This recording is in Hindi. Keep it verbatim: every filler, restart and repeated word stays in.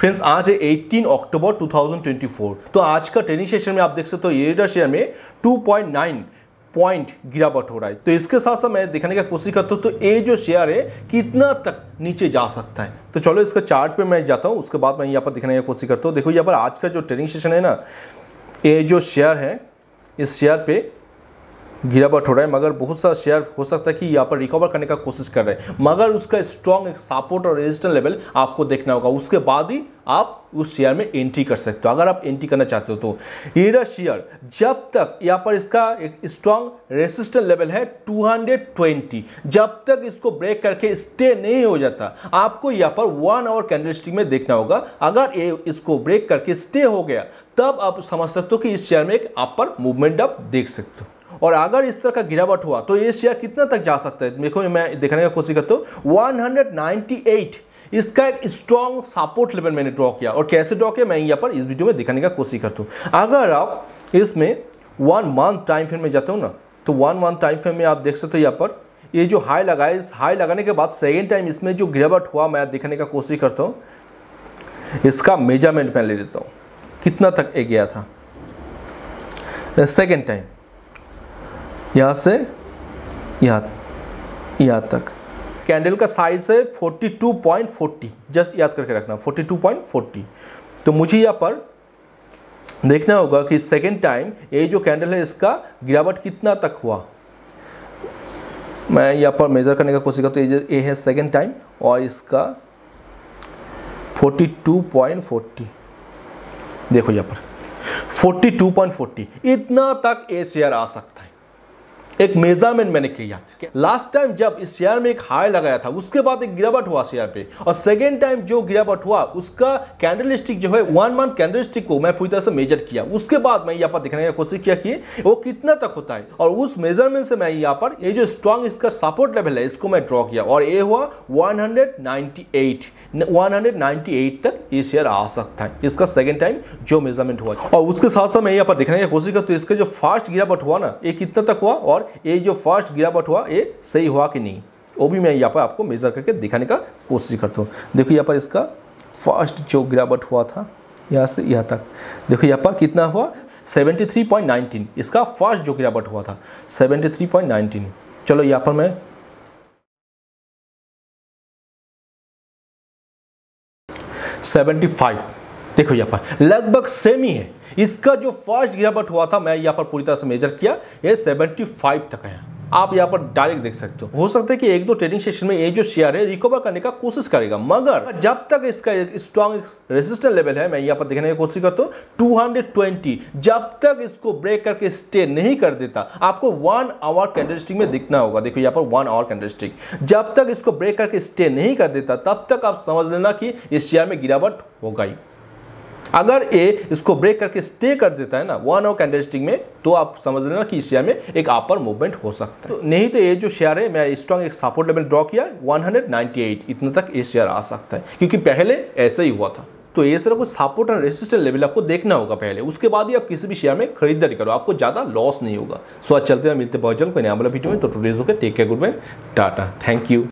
फ्रेंड्स आज है अठारह अक्टूबर दो हज़ार चौबीस। तो आज का ट्रेनिंग सेशन में आप देख सकते हो आइरेडा शेयर में टू पॉइंट नाइन पॉइंट गिरावट हो रहा है। तो इसके साथ साथ मैं दिखाने का कोशिश करता हूँ तो ये जो शेयर है कितना तक नीचे जा सकता है। तो चलो इसका चार्ट पे मैं जाता हूँ, उसके बाद मैं यहाँ पर दिखाने की कोशिश करता हूँ। देखो यहाँ पर आज का जो ट्रेनिंग सेशन है ना, ये जो शेयर है इस शेयर पे गिरावट हो रहा है, मगर बहुत सारा शेयर हो सकता है कि यहाँ पर रिकवर करने का कोशिश कर रहे हैं, मगर उसका स्ट्रॉन्ग एक सपोर्ट और रेजिस्टेंस लेवल आपको देखना होगा, उसके बाद ही आप उस शेयर में एंट्री कर सकते हो। अगर आप एंट्री करना चाहते हो तो आइरेडा शेयर जब तक यहाँ पर इसका एक स्ट्रॉन्ग रेजिस्टेंस लेवल है टू हंड्रेड ट्वेंटी, जब तक इसको ब्रेक करके स्टे नहीं हो जाता, आपको यहाँ पर वन आवर कैंडलस्टिक में देखना होगा। अगर ये इसको ब्रेक करके स्टे हो गया तब आप समझ सकते हो कि इस शेयर में एक अपर मूवमेंट आप देख सकते हो। और अगर इस तरह का गिरावट हुआ तो ये शेयर कितना तक जा सकता है, देखो मैं दिखाने का कोशिश करता हूँ। वन नाइन्टी एट इसका एक स्ट्रॉन्ग सपोर्ट लेवल मैंने ड्रॉ किया, और कैसे ड्रॉ किया मैं यहाँ पर इस वीडियो में दिखाने का कोशिश करता हूँ। अगर आप इसमें वन मंथ टाइम फ्रेम में जाते हो ना, तो वन मंथ टाइम फ्रेम में आप देख सकते हो यहाँ पर ये यह जो हाई लगा है, इस हाई लगाने के बाद सेकेंड टाइम इसमें जो गिरावट हुआ मैं दिखाने का कोशिश करता हूँ। इसका मेजरमेंट मैं ले लेता हूँ कितना तक ए गया था। सेकेंड टाइम यहाँ से यहाँ यहाँ तक कैंडल का साइज है forty two point forty, just याद करके रखना फोर्टी टू पॉइंट फोर्टी। तो मुझे यहाँ पर देखना होगा कि सेकेंड टाइम ये जो कैंडल है इसका गिरावट कितना तक हुआ। मैं यहाँ पर मेजर करने का कोशिश करता हूँ। ये है सेकेंड टाइम और इसका फोर्टी टू पॉइंट फोर्टी, देखो यहाँ पर फोर्टी टू पॉइंट फोर्टी, इतना तक ये शेयर आ सकता है। एक मेजरमेंट मैंने किया। लास्ट टाइम जब इस शेयर में एक हाई लगाया था उसके बाद एक गिरावट हुआ शेयर पे, और सेकेंड टाइम जो गिरावट हुआ उसका कैंडलस्टिक जो है वन मंथ कैंडलस्टिक को मैं पूरी तरह से मेजर किया। उसके बाद मैं यहाँ पर दिखाने की कोशिश किया कि वो कितना तक होता है, और उस मेजरमेंट से मैं यहाँ पर ये जो स्ट्रॉन्ग इसका सपोर्ट लेवल है इसको मैं ड्रॉ किया, और ये हुआ one hundred ninety eight one hundred ninety eight तक ये शेयर आ सकता है। इसका सेकेंड टाइम जो मेजरमेंट हुआ, और उसके साथ साथ मैं यहाँ पर दिखाने की कोशिश करता हूँ इसका जो फर्स्ट गिरावट हुआ ना ये कितना तक हुआ, और ये जो फर्स्ट गिरावट हुआ ये सही हुआ कि नहीं वो भी मैं यहाँ पर आपको मेजर करके दिखाने का कोशिश करता हूँ। देखो यहाँ पर इसका फर्स्ट जो गिरावट हुआ था यहाँ से यहाँ तक, देखो यहाँ पर कितना हुआ सेवेंटी थ्री पॉइंट नाइनटीन, इसका फर्स्ट जो गिरावट हुआ था सेवेंटी थ्री पॉइंट नाइनटीन। चलो यहाँ पर मैं सेवेंटी फाइव, देखो यहाँ पर लगभग सेम ही है। इसका जो फर्स्ट गिरावट हुआ था मैं यहाँ पर पूरी तरह से मेजर किया, ये सेवेंटी फाइव तक है। आप यहाँ पर डायरेक्ट देख सकते हो। हो सकता है कि एक दो ट्रेडिंग सेशन में ये जो शेयर है रिकवर करने का कोशिश करेगा, मगर जब तक इसका स्ट्रॉन्ग रेजिस्टेंस लेवल है मैं यहाँ पर दिखाने की कोशिश करता हूँ टू हंड्रेड ट्वेंटी, जब तक इसको ब्रेक करके स्टे नहीं कर देता आपको वन आवर कैंडलस्टिक में दिखना होगा। देखो यहाँ पर वन आवर कैंडलस्टिक, जब तक इसको ब्रेक करके स्टे नहीं कर देता तब तक आप समझ लेना कि इस शेयर में गिरावट होगा ही। अगर ए इसको ब्रेक करके स्टे कर देता है ना वन आवर कैंडलस्टिक में, तो आप समझ लेना कि इस शेयर में एक अपर मूवमेंट हो सकता है। तो नहीं तो ये जो शेयर है मैं स्ट्रॉन्ग एक सपोर्ट लेवल ड्रॉ किया वन नाइन्टी एट, इतना तक ये शेयर आ सकता है, क्योंकि पहले ऐसा ही हुआ था। तो ये सिर्फ सपोर्ट और रेजिस्टेंस लेवल आपको देखना होगा पहले, उसके बाद ही आप किसी भी शेयर में खरीदारी करो, आपको ज़्यादा लॉस नहीं होगा। सो आज चलते हैं, मिलते बहुत जल्द कोई नया वाला वीडियो में। तो today's okay, take care, good bye, tata, thank you.